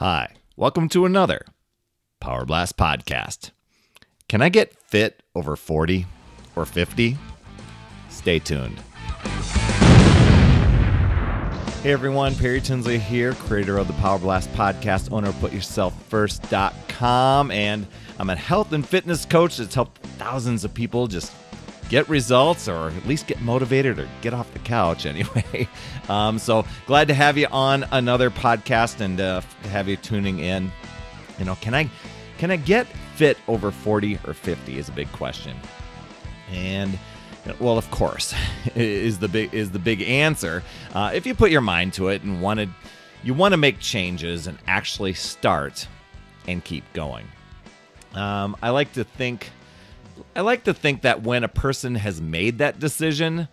Hi, welcome to another Power Blast Podcast. Can I get fit over 40 or 50? Stay tuned. Hey everyone, Perry Tinsley here, creator of the Power Blast Podcast, owner of PutYourselfFirst.com, and I'm a health and fitness coach that's helped thousands of people just get results, or at least get motivated, or get off the couch anyway. So glad to have you on another podcast and have you tuning in. You know, can I get fit over 40 or 50 is a big question, and well, of course, is the big answer. If you put your mind to it and you want to make changes and actually start and keep going. I like to think that when a person has made that decision,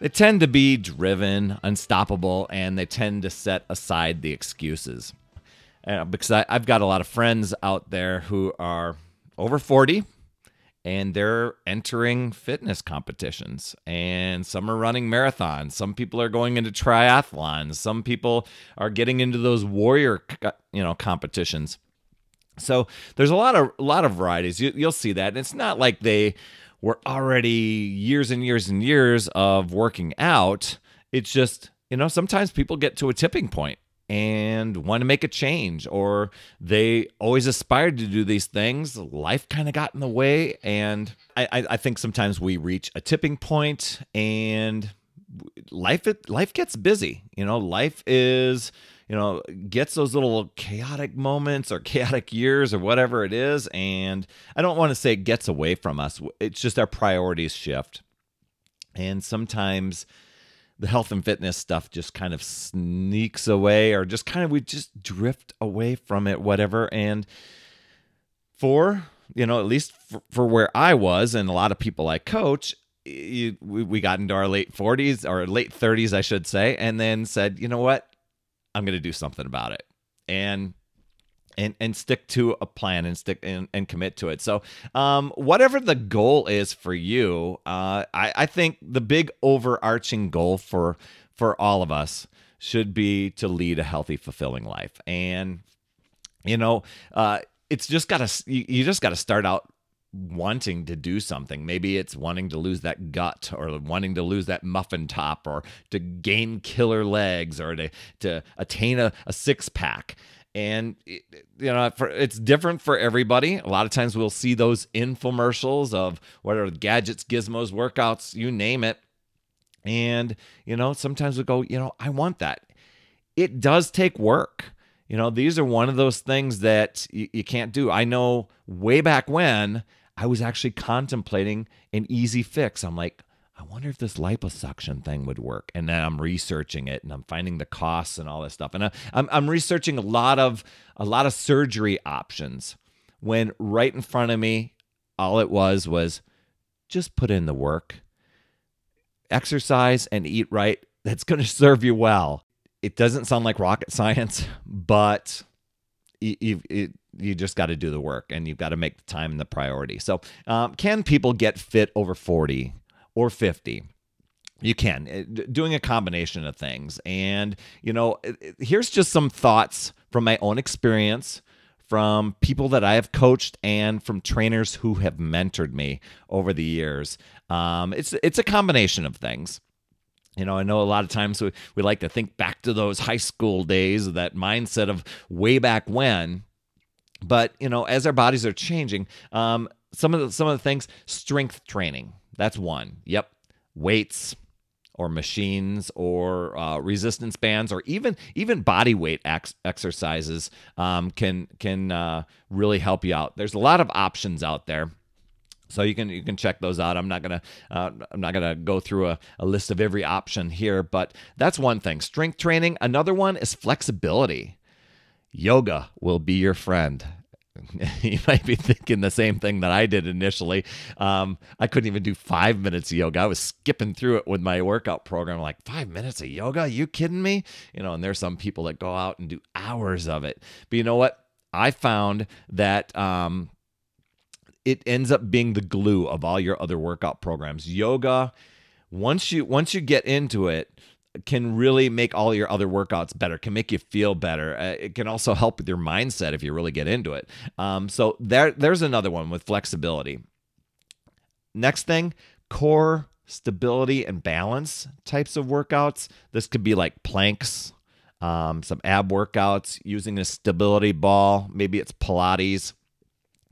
they tend to be driven, unstoppable, and they tend to set aside the excuses. Because I've got a lot of friends out there who are over 40, and they're entering fitness competitions. And some are running marathons. Some people are going into triathlons. Some people are getting into those warrior, competitions. So there's a lot of varieties. You'll see that. And it's not like they were already years and years and years of working out. It's just, sometimes people get to a tipping point and want to make a change, or they always aspired to do these things. Life kind of got in the way. And I think sometimes we reach a tipping point, and life gets busy. Life is... gets those little chaotic moments or chaotic years or whatever it is. And I don't want to say it gets away from us. It's just our priorities shift. And sometimes the health and fitness stuff just kind of sneaks away, or just kind of, we just drift away from it, whatever. And at least for where I was and a lot of people I coach, we got into our late 40s or late 30s, I should say, and then said, you know what? I'm going to do something about it, and stick to a plan and stick and commit to it. So whatever the goal is for you, I think the big overarching goal for all of us should be to lead a healthy, fulfilling life. And it's just you just got to start out wanting to do something. Maybe it's wanting to lose that gut, or wanting to lose that muffin top, or to gain killer legs, or to attain a six-pack. And it's different for everybody. A lot of times we'll see those infomercials of whatever gadgets, gizmos, workouts, you name it. And sometimes we go, I want that. It does take work. These are one of those things that you can't do. I know way back when I was actually contemplating an easy fix. I'm like, I wonder if this liposuction thing would work. And then I'm researching it, and I'm finding the costs and all this stuff. And I'm researching a lot of surgery options, when right in front of me, all it was just put in the work, exercise, and eat right. That's going to serve you well. It doesn't sound like rocket science, but you just got to do the work, and you've got to make the time and the priority. So can people get fit over 40 or 50? You can, doing a combination of things. And, here's just some thoughts from my own experience, from people that I have coached, and from trainers who have mentored me over the years. It's a combination of things. I know a lot of times we like to think back to those high school days, that mindset of way back when. But, as our bodies are changing, some of the things, strength training, that's one. Yep. Weights, or machines, or resistance bands, or even body weight exercises can really help you out. There's a lot of options out there. So you can check those out. I'm not gonna go through a list of every option here, but that's one thing. Strength training. Another one is flexibility. Yoga will be your friend. You might be thinking the same thing that I did initially. I couldn't even do 5 minutes of yoga. I was skipping through it with my workout program. Like, 5 minutes of yoga? Are you kidding me? And there's some people that go out and do hours of it. But you know what? I found that it ends up being the glue of all your other workout programs. Yoga, once you get into it, can really make all your other workouts better, can make you feel better. It can also help with your mindset if you really get into it. So there's another one with flexibility. Next thing, core stability and balance types of workouts. This could be like planks, some ab workouts, using a stability ball. Maybe it's Pilates.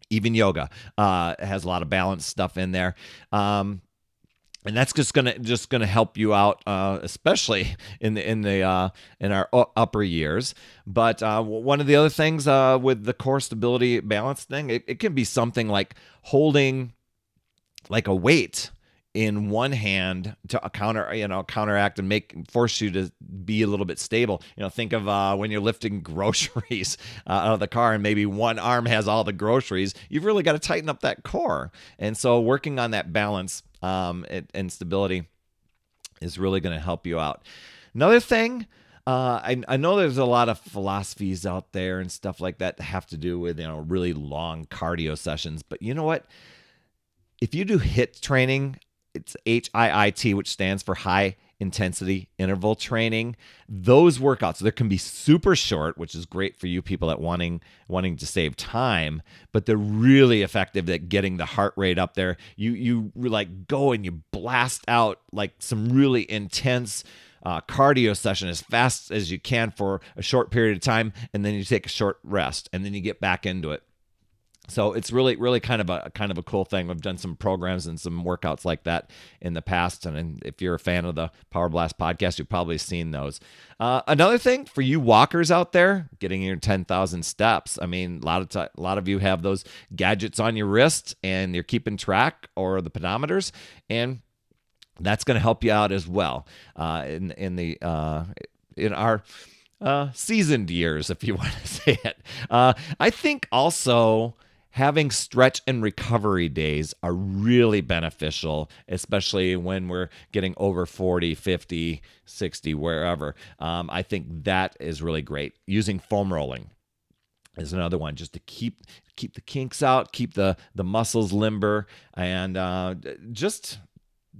Even yoga has a lot of balance stuff in there. And that's just gonna help you out, especially in our upper years. But one of the other things with the core stability balance thing, it can be something like holding like a weight in one hand to counteract and force you to be a little bit stable. You know, think of when you're lifting groceries out of the car and maybe one arm has all the groceries. You've really got to tighten up that core, and so working on that balance and stability is really going to help you out. Another thing, I know there's a lot of philosophies out there and stuff like that have to do with really long cardio sessions, but you know what? If you do HIIT training, it's HIIT, which stands for high intensity interval training. Those workouts, they can be super short, which is great for you people that wanting to save time, but they're really effective at getting the heart rate up there. You like go and you blast out like some really intense cardio session as fast as you can for a short period of time, and then you take a short rest, and then you get back into it. So it's really, really kind of a cool thing. I've done some programs and some workouts like that in the past, and if you're a fan of the Power Blast podcast, you've probably seen those. Another thing for you walkers out there, getting your 10,000 steps. I mean, a lot of you have those gadgets on your wrist, and you're keeping track or the pedometers, and that's going to help you out as well in our seasoned years, if you want to say it. I think also having stretch and recovery days are really beneficial, especially when we're getting over 40, 50, 60, wherever. I think that is really great. Using foam rolling is another one, just to keep the kinks out, keep the muscles limber, and just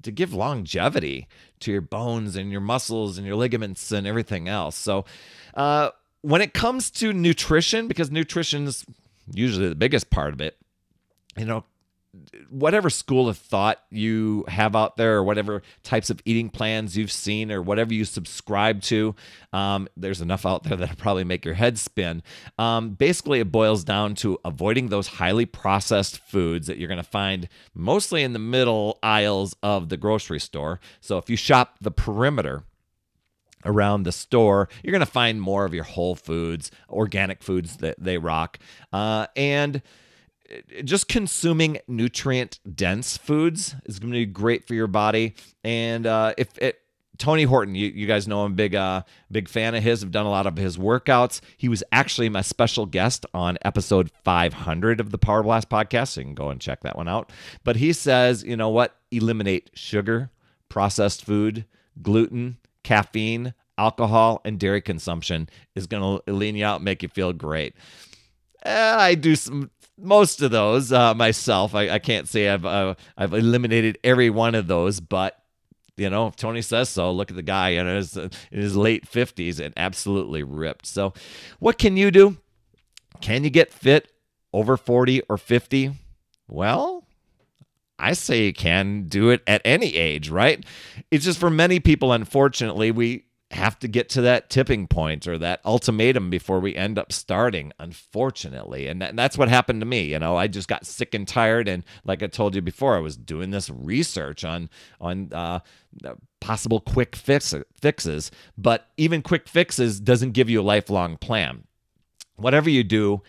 to give longevity to your bones and your muscles and your ligaments and everything else. So when it comes to nutrition, because nutrition is usually the biggest part of it, whatever school of thought you have out there, or whatever types of eating plans you've seen, or whatever you subscribe to, there's enough out there that'll probably make your head spin. Basically, it boils down to avoiding those highly processed foods that you're going to find mostly in the middle aisles of the grocery store. So if you shop the perimeter around the store, you're going to find more of your whole foods, organic foods that they rock. And just consuming nutrient-dense foods is going to be great for your body. And Tony Horton, you guys know I'm a big fan of his. I've done a lot of his workouts. He was actually my special guest on episode 500 of the Power Blast podcast, so you can go and check that one out. But he says, you know what? Eliminate sugar, processed food, gluten, caffeine, alcohol, and dairy consumption is going to lean you out and make you feel great. I do most of those myself. I can't say I've eliminated every one of those, but if Tony says so, look at the guy in his late 50s and absolutely ripped. So what can you do? Can you get fit over 40 or 50? Well, I say you can do it at any age, right? It's just for many people, unfortunately, we have to get to that tipping point or that ultimatum before we end up starting, unfortunately. And that's what happened to me. I just got sick and tired. And like I told you before, I was doing this research on possible quick fixes. But even quick fixes doesn't give you a lifelong plan. Whatever you do,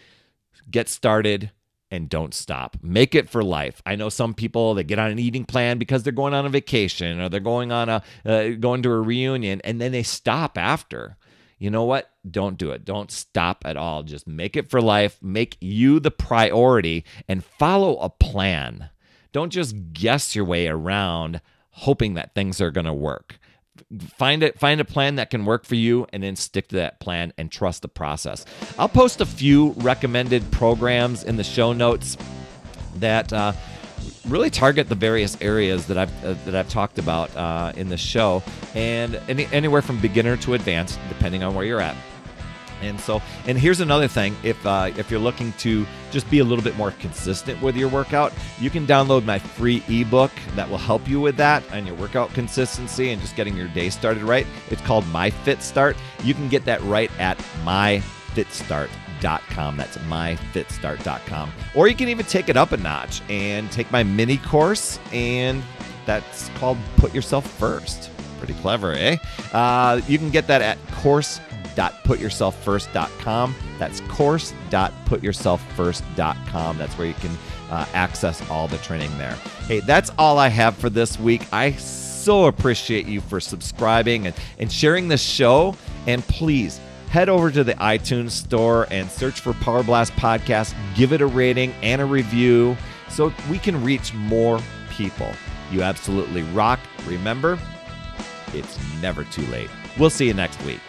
get started and don't stop. Make it for life. I know some people that get on an eating plan because they're going on a vacation, or they're going on going to a reunion, and then they stop after. You know what? Don't do it. Don't stop at all. Just make it for life. Make you the priority and follow a plan. Don't just guess your way around hoping that things are going to work. Find a plan that can work for you, and then stick to that plan and trust the process. I'll post a few recommended programs in the show notes that really target the various areas that I've talked about in this show, and anywhere from beginner to advanced, depending on where you're at. And here's another thing: if you're looking to just be a little bit more consistent with your workout, you can download my free ebook that will help you with that and your workout consistency and just getting your day started right. It's called My Fit Start. You can get that right at myfitstart.com. That's myfitstart.com. Or you can even take it up a notch and take my mini course, and that's called Put Yourself First. Pretty clever, eh? You can get that at course.putyourselffirst.com. That's course.putyourselffirst.com. That's where you can access all the training there. Hey, that's all I have for this week. I so appreciate you for subscribing and sharing this show. And please, head over to the iTunes store and search for Power Blast Podcast. Give it a rating and a review so we can reach more people. You absolutely rock. Remember, it's never too late. We'll see you next week.